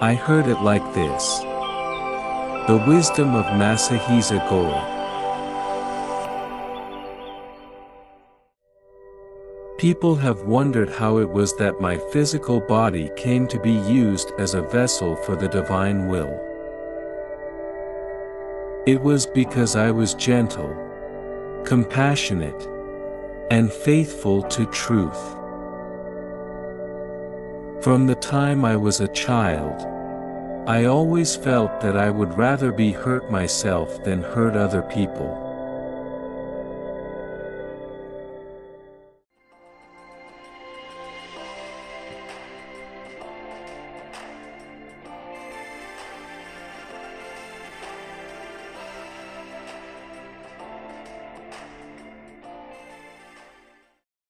I heard it like this. The wisdom of Masahisa Goi. People have wondered how it was that my physical body came to be used as a vessel for the divine will. It was because I was gentle, compassionate, and faithful to truth. From the time I was a child, I always felt that I would rather be hurt myself than hurt other people.